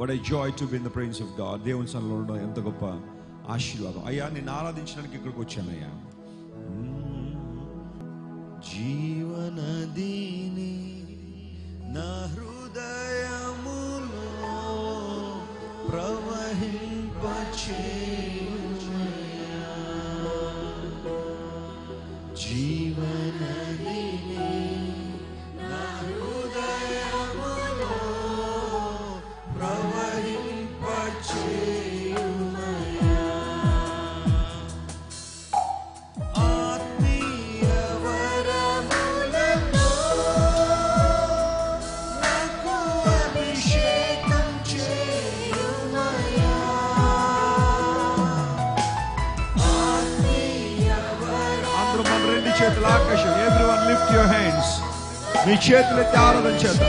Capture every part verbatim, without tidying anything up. What a joy to be in the presence of God. దేవుని సన్నిధిలో ఉండడం ఎంత గొప్ప ఆశీర్వాదం. అయ్యా నిన్ను ఆరాధించడానికి ఇక్కడికి వచ్చానయ్యా. జీవనదీని నా హృదయములో ప్రవహింపచేయుమయ్యా. జీవనదీని నా హృదయములో ప్రవహింపచేయుమయ్యా. Everyone lift your hands. మీ చేతులెత్తి ఆరాధన చేద్దాం.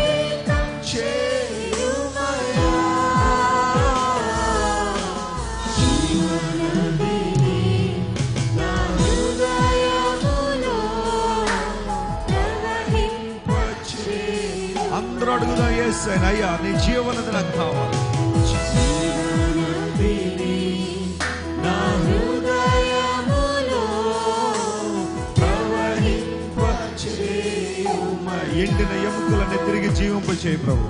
అందరూ అడుగుదాం, యేసయ్యా అయ్యా నీ జీవనది నాకు కావాలి. ఎండిన ఎముకలను తిరిగి జీవింపచేయి ప్రభు.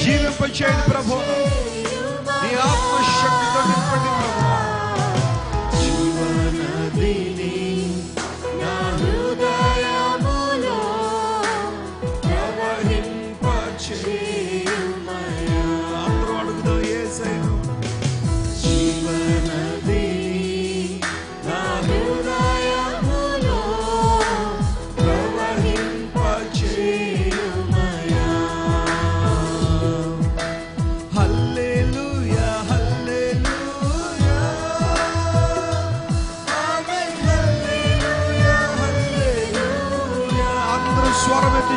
జీవింపచేయండి ప్రభు, నీ ఆత్మశక్తితో నింపండి ప్రభు.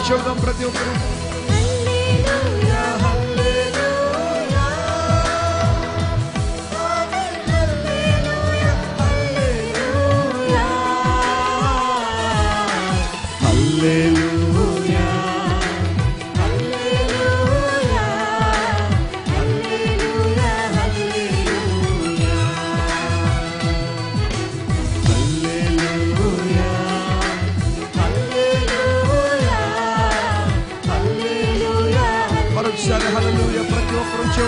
చెబుదాం ప్రతి ఒక్కరు.